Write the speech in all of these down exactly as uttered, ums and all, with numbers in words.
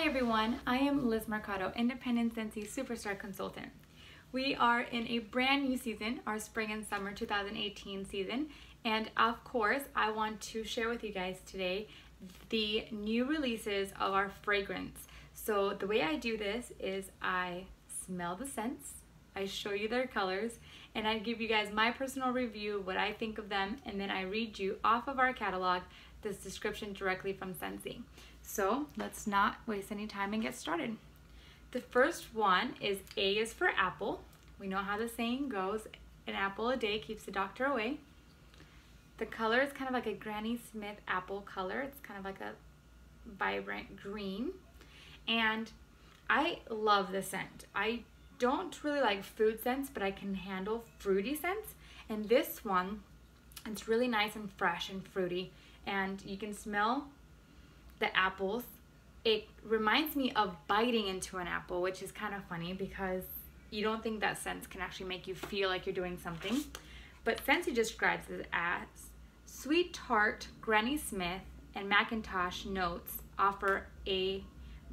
Hi everyone, I am Liz Mercado, Independent Scentsy Superstar Consultant. We are in a brand new season, our spring and summer two thousand eighteen season, and of course I want to share with you guys today the new releases of our fragrance. So the way I do this is I smell the scents, I show you their colors, and I give you guys my personal review, what I think of them, and then I read you off of our catalog this description directly from Scentsy. So let's not waste any time and get started. The first one is A is for apple. We know how the saying goes, an apple a day keeps the doctor away. The color is kind of like a Granny Smith apple color. It's kind of like a vibrant green. And I love the scent. I don't really like food scents, but I can handle fruity scents. And this one, it's really nice and fresh and fruity. And you can smell the apples. It reminds me of biting into an apple, which is kind of funny because you don't think that scents can actually make you feel like you're doing something. But Scentsy describes it as sweet tart, Granny Smith, and Macintosh notes offer a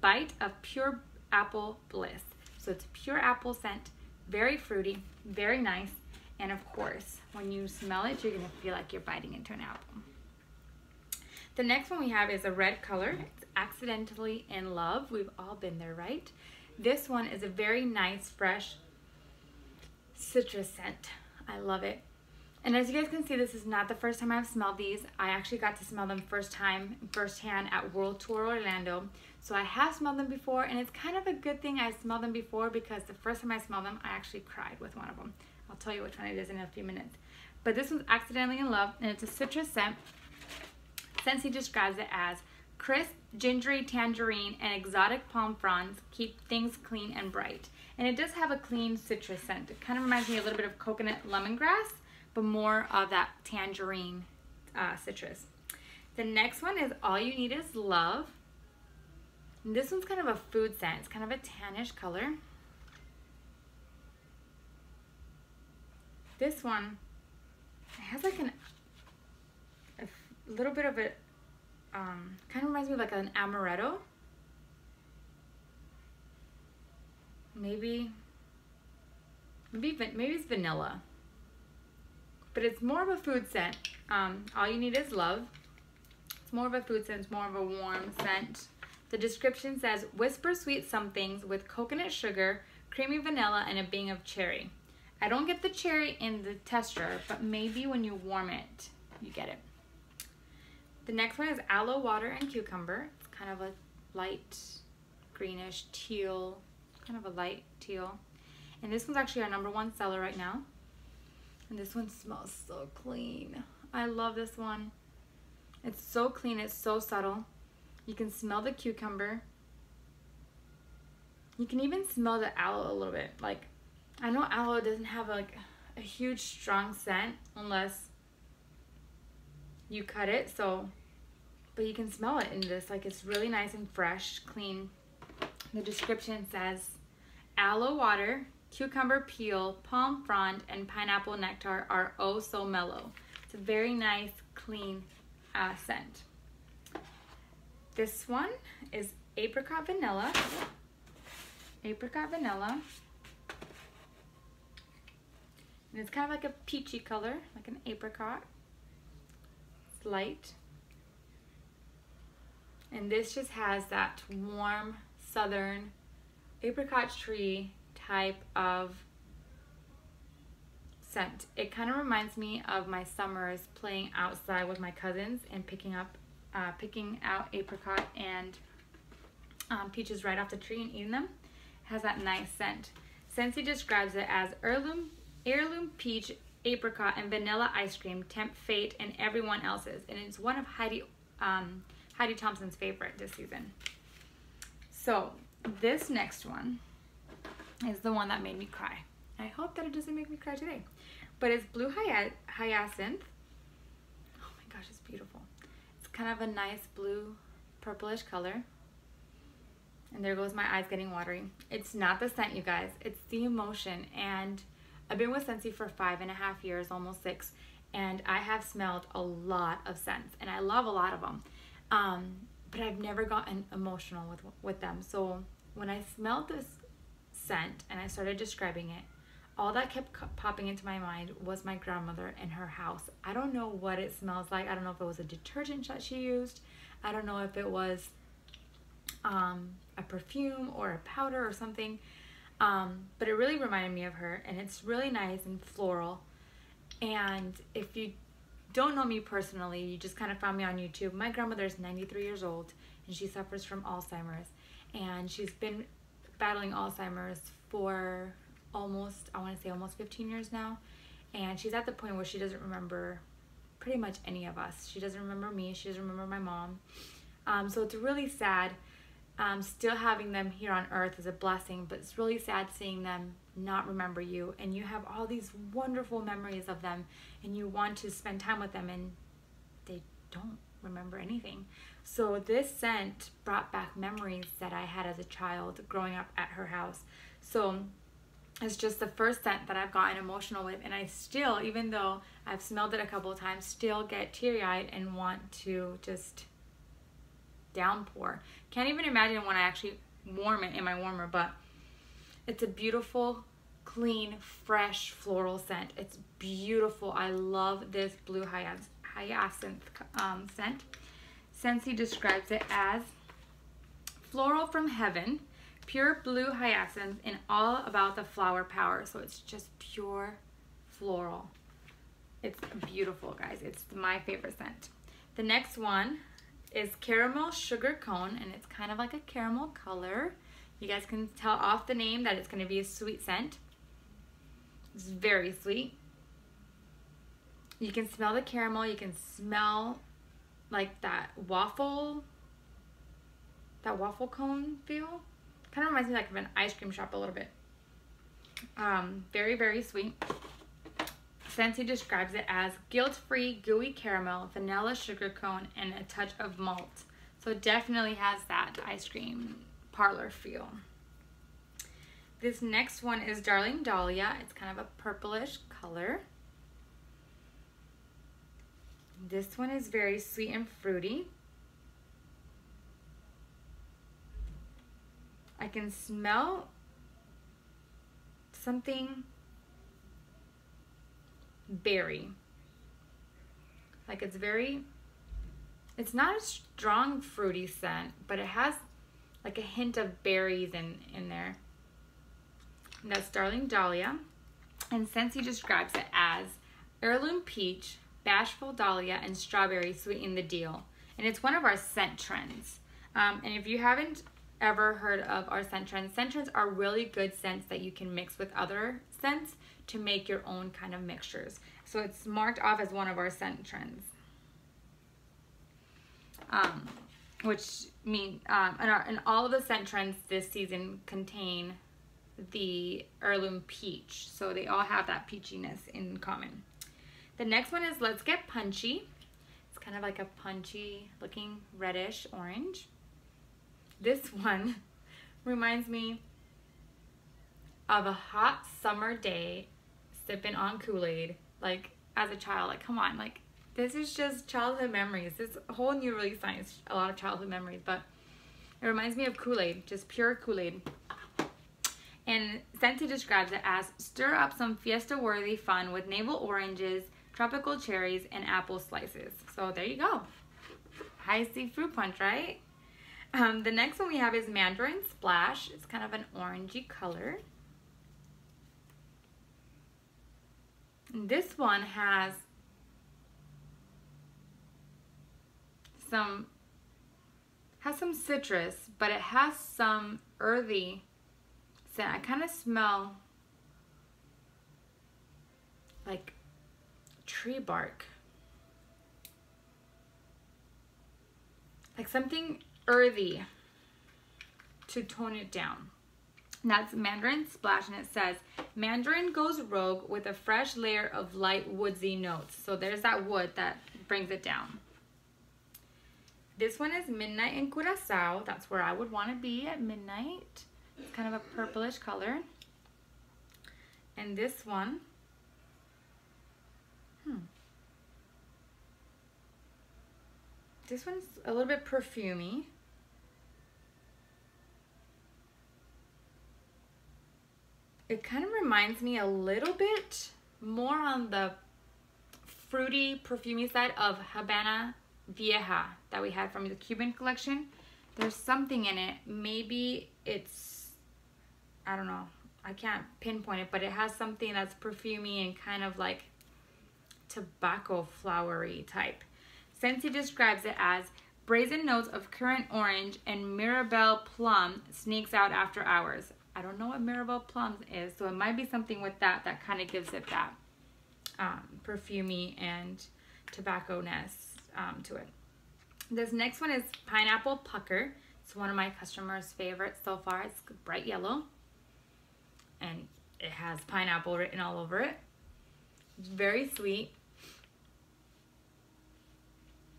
bite of pure apple bliss. So it's pure apple scent, very fruity, very nice. And of course, when you smell it, you're gonna feel like you're biting into an apple. The next one we have is a red color. It's Accidentally in Love. We've all been there, right? This one is a very nice, fresh citrus scent. I love it. And as you guys can see, this is not the first time I've smelled these. I actually got to smell them first time, firsthand at World Tour Orlando. So I have smelled them before, and it's kind of a good thing I smelled them before because the first time I smelled them, I actually cried with one of them. I'll tell you which one it is in a few minutes. But this one's Accidentally in Love, and it's a citrus scent. Scentsy describes it as crisp, gingery tangerine and exotic palm fronds keep things clean and bright. And it does have a clean citrus scent. It kind of reminds me a little bit of coconut lemongrass, but more of that tangerine uh, citrus. The next one is All You Need Is Love. And this one's kind of a food scent. It's kind of a tannish color. This one, it has like an a little bit of it, um, kind of reminds me of like an amaretto. Maybe, maybe, maybe it's vanilla, but it's more of a food scent. Um, All You Need Is Love. It's more of a food scent, it's more of a warm scent. The description says, whisper sweet somethings with coconut sugar, creamy vanilla, and a bang of cherry. I don't get the cherry in the tester, but maybe when you warm it, you get it. The next one is Aloe Water and Cucumber. It's kind of a light greenish teal, kind of a light teal. And this one's actually our number one seller right now. And this one smells so clean. I love this one. It's so clean, it's so subtle. You can smell the cucumber. You can even smell the aloe a little bit. Like, I know aloe doesn't have like a huge strong scent unless you cut it, so, but you can smell it in this. Like, it's really nice and fresh, clean. The description says, aloe water, cucumber peel, palm frond, and pineapple nectar are oh so mellow. It's a very nice, clean uh, scent. This one is apricot vanilla. Apricot vanilla. And it's kind of like a peachy color, like an apricot. Light, and this just has that warm southern apricot tree type of scent. It kind of reminds me of my summers playing outside with my cousins and picking up uh, picking out apricot and um, peaches right off the tree and eating them. It has that nice scent. Scentsy describes it as heirloom heirloom peach, apricot, and vanilla ice cream tempt fate and everyone else's. And it's one of Heidi um, Heidi Thompson's favorite this season. So this next one is the one that made me cry. I hope that it doesn't make me cry today. But it's blue hyacinth. Oh my gosh, it's beautiful. It's kind of a nice blue purplish color. And there goes my eyes getting watery. It's not the scent, you guys. It's the emotion. And I've been with Scentsy for five and a half years, almost six, and I have smelled a lot of scents, and I love a lot of them. Um, but I've never gotten emotional with with them. So when I smelled this scent and I started describing it, all that kept popping into my mind was my grandmother and her house. I don't know what it smells like. I don't know if it was a detergent that she used. I don't know if it was um, a perfume or a powder or something. Um, but it really reminded me of her, and it's really nice and floral. And if you don't know me personally, you just kind of found me on YouTube, my grandmother is ninety-three years old and she suffers from Alzheimer's, and she's been battling Alzheimer's for almost, I want to say almost fifteen years now, and she's at the point where she doesn't remember pretty much any of us. She doesn't remember me, she doesn't remember my mom, um, so it's really sad. Um, still having them here on earth is a blessing, but it's really sad seeing them not remember you, and you have all these wonderful memories of them and you want to spend time with them and they don't remember anything. So this scent brought back memories that I had as a child growing up at her house. So it's just the first scent that I've gotten emotional with, and I still, even though I've smelled it a couple of times, still get teary-eyed and want to just downpour. Can't even imagine when I actually warm it in my warmer, but it's a beautiful, clean, fresh floral scent. It's beautiful. I love this blue hyacinth um, scent. Scentsy describes it as floral from heaven, pure blue hyacinth, and all about the flower power. So it's just pure floral. It's beautiful, guys. It's my favorite scent. The next one is Caramel Sugar Cone, and it's kind of like a caramel color. You guys can tell off the name that it's going to be a sweet scent. It's very sweet. You can smell the caramel. You can smell like that waffle, that waffle cone feel. Kind of reminds me like of an ice cream shop a little bit. Um, very, very sweet. Scentsy describes it as guilt-free, gooey caramel, vanilla sugar cone, and a touch of malt. So it definitely has that ice cream parlor feel. This next one is Darling Dahlia. It's kind of a purplish color. This one is very sweet and fruity. I can smell something berry. Like it's very, it's not a strong fruity scent, but it has like a hint of berries in, in there. And that's Darling Dahlia. And Scentsy describes it as heirloom peach, bashful dahlia, and strawberry sweeten the deal. And it's one of our scent trends. Um, and if you haven't ever heard of our scent trends, scent trends are really good scents that you can mix with other scents to make your own kind of mixtures. So it's marked off as one of our scent trends. Um, which mean um, and, our, and all of the scent trends this season contain the heirloom peach, so they all have that peachiness in common. The next one is Let's Get Punchy. It's kind of like a punchy looking reddish orange. This one reminds me of a hot summer day sipping on Kool-Aid, like as a child, like come on, like this is just childhood memories. This whole new release line is a lot of childhood memories, but it reminds me of Kool-Aid, just pure Kool-Aid. And Scentsy describes it as stir up some fiesta-worthy fun with navel oranges, tropical cherries, and apple slices. So there you go. High C fruit punch, right? Um, the next one we have is Mandarin Splash. It's kind of an orangey color. And this one has some has some citrus, but it has some earthy scent. I kind of smell like tree bark, like something earthy to tone it down. And that's Mandarin Splash, and it says Mandarin goes rogue with a fresh layer of light woodsy notes. So there's that wood that brings it down. This one is Midnight in Curaçao. That's where I would want to be at midnight. It's kind of a purplish color. And this one, hmm. This one's a little bit perfumey. It kind of reminds me a little bit more on the fruity, perfumey side of Habana Vieja that we had from the Cuban collection. There's something in it. Maybe it's, I don't know. I can't pinpoint it, but it has something that's perfumey and kind of like tobacco flowery type. Scentsy describes it as brazen notes of currant orange and Mirabelle plum sneaks out after hours. I don't know what Mirabelle plum is, so it might be something with that that kind of gives it that um, perfumey and tobacco-ness um, to it. This next one is Pineapple Pucker. It's one of my customers' favorites so far. It's bright yellow. And it has pineapple written all over it. It's very sweet.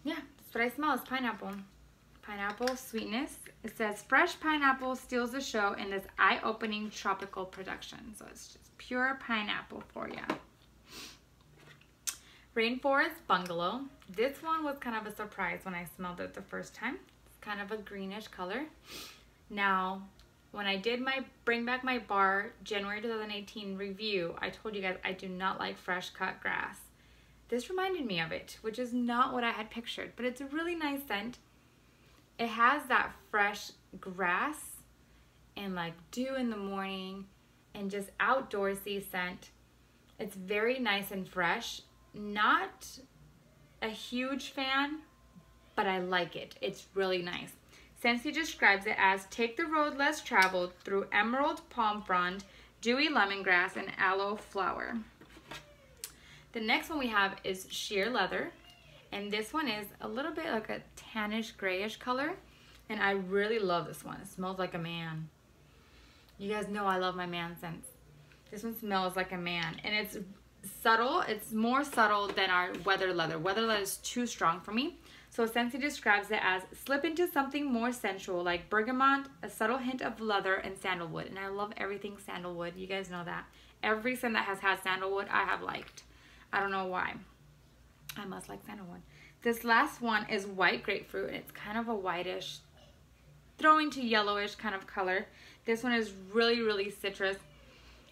Yeah, that's what I smell is pineapple. Pineapple sweetness. It says fresh pineapple steals the show in this eye-opening tropical production. So it's just pure pineapple for you. Rainforest Bungalow. This one was kind of a surprise when I smelled it the first time. It's kind of a greenish color. Now, when I did my Bring Back My Bar January two thousand eighteen review, I told you guys I do not like fresh cut grass. This reminded me of it, which is not what I had pictured, but it's a really nice scent. It has that fresh grass and like dew in the morning and just outdoorsy scent. It's very nice and fresh. Not a huge fan, but I like it. It's really nice. Scentsy describes it as take the road less traveled through emerald palm frond, dewy lemongrass, and aloe flower. The next one we have is Sheer Leather, and this one is a little bit like a tannish grayish color, and I really love this one. It smells like a man. You guys know I love my man scents. This one smells like a man, and it's subtle. It's more subtle than our Weather Leather. Weather Leather is too strong for me. So Scentsy describes it as slip into something more sensual like bergamot, a subtle hint of leather, and sandalwood. And I love everything sandalwood. You guys know that. Every scent that has had sandalwood, I have liked. I don't know why. I must like sandalwood. This last one is White Grapefruit. And it's kind of a whitish, throwing to yellowish kind of color. This one is really, really citrus.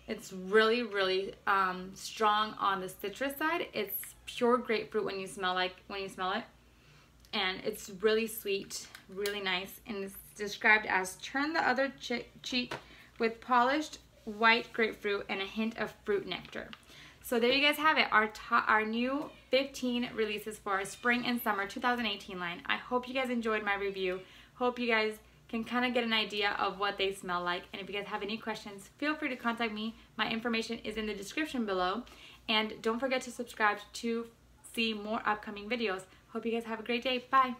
It's really, really um, strong on the citrus side. It's pure grapefruit when you smell like when you smell it. And it's really sweet, really nice, and it's described as turn the other cheek with polished white grapefruit and a hint of fruit nectar. So there you guys have it, our, our new fifteen releases for our spring and summer two thousand eighteen line. I hope you guys enjoyed my review. Hope you guys can kind of get an idea of what they smell like. And if you guys have any questions, feel free to contact me. My information is in the description below. And don't forget to subscribe to see more upcoming videos. Hope you guys have a great day. Bye.